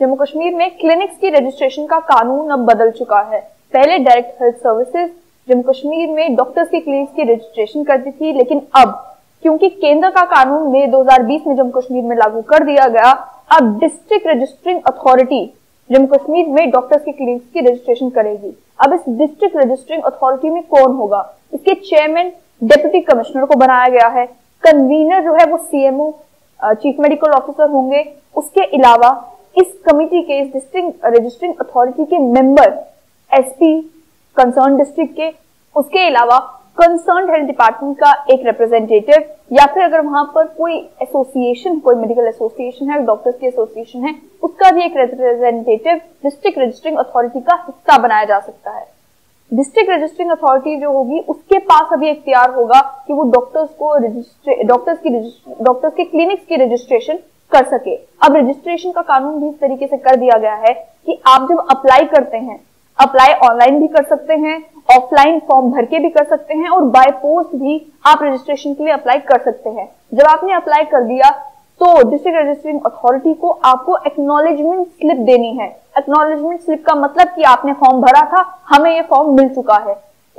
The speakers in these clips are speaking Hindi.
जम्मू कश्मीर में क्लिनिक्स की रजिस्ट्रेशन का कानून अब बदल चुका है। पहले direct health services Jammu Kashmir में डॉक्टर्स की क्लिनिक्स की रजिस्ट्रेशन करती थी, लेकिन अब क्योंकि केंद्र का कानून मई 2020 में जम्मू कश्मीर में लागू कर दिया गया, अब district registering authority Jammu Kashmir में डॉक्टर्स की क्लिनिक्स की रजिस्ट्रेशन करेगी। अब इस डिस्ट्रिक्ट रजिस्ट्रिंग अथॉरिटी में कौन होगा? इसके चेयरमैन डिप्टी कमिश्नर को बनाया गया है। कन्वीनर जो है वो सीएमओ चीफ मेडिकल ऑफिसर होंगे। उसके अलावा इस कमेटी के, इस डिस्ट्रिक्ट रजिस्ट्रिंग अथॉरिटी के मेंबर एसपी कंसर्न डिस्ट्रिक्ट के, उसके अलावा कंसर्न हेल्थ डिपार्टमेंट का एक रिप्रेजेंटेटिव, या फिर अगर वहां पर कोई एसोसिएशन, कोई मेडिकल एसोसिएशन है, डॉक्टर्स की एसोसिएशन है, उसका भी एक रिप्रेजेंटेटिव डिस्ट्रिक्ट रजिस्ट्रिंग अथॉरिटी का हिस्सा बनाया जा सकता है। डिस्ट्रिक्ट रजिस्ट्रिंग अथॉरिटी जो होगी उसके पास अभी इख्तियार होगा कि वो डॉक्टर्स को डॉक्टर्स के क्लिनिक्स की रजिस्ट्रेशन कर सके। अब रजिस्ट्रेशन का कानून भी इस तरीके से कर दिया गया है कि आप जब अप्लाई करते हैं, अप्लाई ऑनलाइन भी कर सकते हैं, ऑफलाइन फॉर्म भर के भी कर सकते हैं, और बाय पोस्ट भी आप रजिस्ट्रेशन के लिए अप्लाई कर सकते हैं। जब आपने अप्लाई कर दिया तो डिस्ट्रिक्ट रजिस्ट्रिंग अथॉरिटी को आपको एक्नॉलेजमेंट स्लिप देनी है। एक्नॉलेजमेंट स्लिप का मतलब कि आपने फॉर्म भरा था, हमें ये फॉर्म मिल चुका है।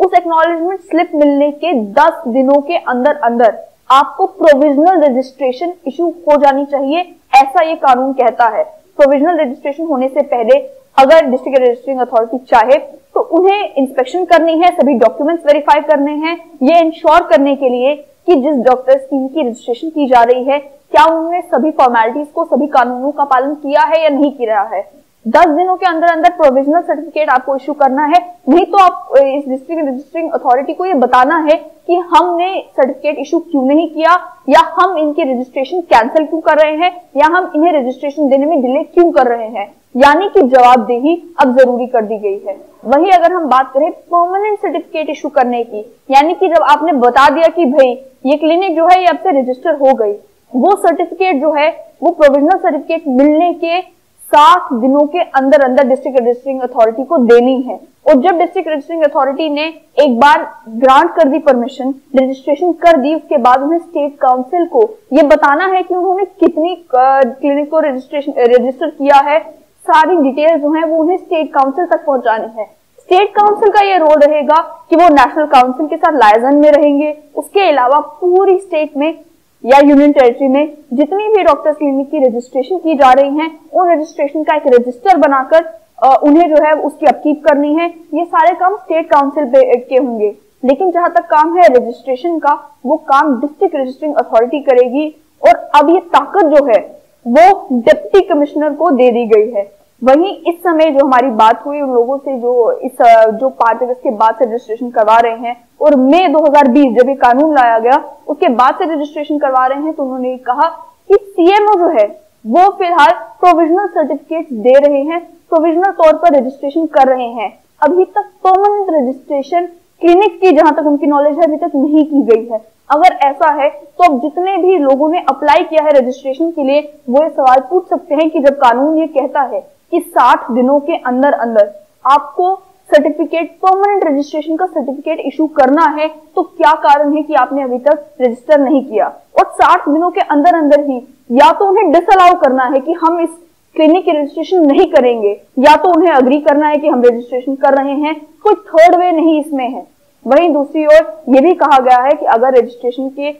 उस एक्नॉलेजमेंट स्लिप मिलने के 10 दिनों के अंदर अंदर आपको प्रोविजनल रजिस्ट्रेशन इशू हो जानी चाहिए, ऐसा ये कानून कहता है। प्रोविजनल रजिस्ट्रेशन होने से पहले अगर डिस्ट्रिक्ट रजिस्ट्रिंग अथॉरिटी चाहे तो उन्हें इंस्पेक्शन करनी है, सभी डॉक्यूमेंट्स वेरीफाई करने हैं, ये इंश्योर करने के लिए कि जिस डॉक्टर्स की रजिस्ट्रेशन की जा रही है क्या उन्होंने सभी फॉर्मेलिटीज को, सभी कानूनों का पालन किया है या नहीं किया है। 10 दिनों के अंदर अंदर प्रोविजनल सर्टिफिकेट आपको इश्यू करना है, नहीं तो आप इस डिस्ट्रिक्ट रजिस्ट्रिंग अथॉरिटी को ये बताना है कि हमने सर्टिफिकेट इश्यू क्यों नहीं किया, या हम इनकी रजिस्ट्रेशन कैंसिल क्यों कर रहे हैं, या हम इन्हें रजिस्ट्रेशन देने में डिले क्यों कर रहे हैं। यानी कि जवाबदेही अब जरूरी कर दी गई है। वहीं अगर हम बात करें परमानेंट सर्टिफिकेट इश्यू करने की, यानी कि जब आपने बता दिया कि भाई ये क्लिनिक जो है ये अब से रजिस्टर हो गई, वो सर्टिफिकेट जो है वो प्रोविजनल सर्टिफिकेट मिलने के 7 दिनों के अंदर अंदर डिस्ट्रिक्ट रजिस्ट्रिंग अथॉरिटी को देनी है। और जब डिस्ट्रिक्ट रजिस्ट्रिंग अथॉरिटी ने एक बार ग्रांट कर दी परमिशन, रजिस्ट्रेशन कर दी, उसके बाद उन्हें स्टेट काउंसिल को ये बताना है कि उन्होंने कितनी क्लिनिक को रजिस्टर किया है। सारी डिटेल्स जो है वो उन्हें स्टेट काउंसिल तक पहुंचानी है। स्टेट काउंसिल का ये रोल रहेगा कि वो नेशनल काउंसिल के साथ लाइजन में रहेंगे। उसके अलावा पूरी स्टेट में या यूनियन टेरिटरी में जितनी भी डॉक्टर्स क्लिनिक की रजिस्ट्रेशन की जा रही हैं, उन रजिस्ट्रेशन का एक रजिस्टर बनाकर उन्हें जो है उसकी अपकीप करनी है। ये सारे काम स्टेट काउंसिल के होंगे, लेकिन जहां तक काम है रजिस्ट्रेशन का, वो काम डिस्ट्रिक्ट रजिस्ट्रिंग अथॉरिटी करेगी। और अब ये ताकत जो है वो डिप्टी कमिश्नर को दे दी गई है। वहीं इस समय जो हमारी बात हुई उन लोगों से जो 5 अगस्त के बाद से रजिस्ट्रेशन करवा रहे हैं, और मई 2020 जब ये कानून लाया गया उसके बाद से रजिस्ट्रेशन करवा रहे हैं, तो उन्होंने कहा कि सीएमओ जो है वो फिलहाल प्रोविजनल सर्टिफिकेट दे रहे हैं, प्रोविजनल तौर पर रजिस्ट्रेशन कर रहे हैं। अभी तक परमानेंट रजिस्ट्रेशन क्लिनिक की, जहां तक उनकी नॉलेज है, अभी तक नहीं की गई है। अगर ऐसा है तो अब जितने भी लोगों ने अप्लाई किया है रजिस्ट्रेशन के लिए वो ये सवाल पूछ सकते हैं कि जब कानून ये कहता है कि 60 दिनों के अंदर अंदर आपको सर्टिफिकेट, परमानेंट रजिस्ट्रेशन का सर्टिफिकेट इशू करना है, तो क्या कारण है कि आपने अभी तक रजिस्टर नहीं किया। और 60 दिनों के अंदर अंदर ही या तो उन्हें डिसअलाउ करना है कि हम इस क्लिनिक की रजिस्ट्रेशन नहीं करेंगे, या तो उन्हें अग्री करना है कि हम रजिस्ट्रेशन कर रहे हैं। कोई थर्ड वे नहीं इसमें है। वहीं दूसरी ओर ये भी कहा गया है कि अगर रजिस्ट्रेशन के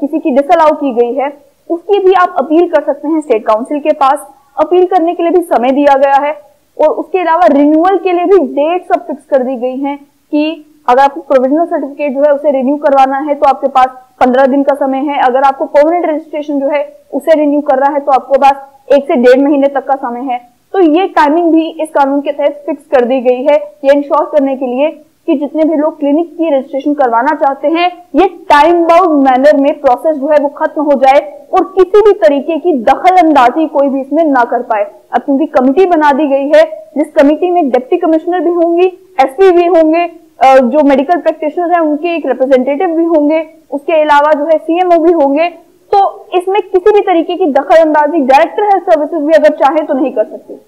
किसी की डिसअलाउ की गई है, उसकी भी आप अपील कर सकते हैं स्टेट काउंसिल के पास। अपील करने के लिए भी समय दिया गया है, और उसके अलावा रिन्यूअल के लिए भी डेट सब फिक्स कर दी गई हैं कि अगर आपको प्रोविजनल सर्टिफिकेट जो है उसे रिन्यू करवाना है तो आपके पास 15 दिन का समय है, अगर आपको परमानेंट रजिस्ट्रेशन जो है उसे रिन्यू करना है तो आपको पास 1 से 1.5 महीने तक का समय है। तो ये टाइमिंग भी इस कानून के तहत फिक्स कर दी गई है, ये इंश्योर करने के लिए कि जितने भी लोग क्लिनिक की रजिस्ट्रेशन करवाना चाहते हैं, ये टाइम बाउंड मैनर में प्रोसेस जो है वो खत्म हो जाए और किसी भी तरीके की दखल अंदाजी कोई भी इसमें ना कर पाए। अब क्योंकि कमेटी बना दी गई है, जिस कमेटी में डिप्टी कमिश्नर भी होंगी, एसपी भी होंगे, जो मेडिकल प्रैक्टिशनर है उनके एक रिप्रेजेंटेटिव भी होंगे, उसके अलावा जो है सीएमओ भी होंगे, तो इसमें किसी भी तरीके की दखल अंदाजी डायरेक्टर हेल्थ सर्विसेज भी अगर चाहे तो नहीं कर सकते।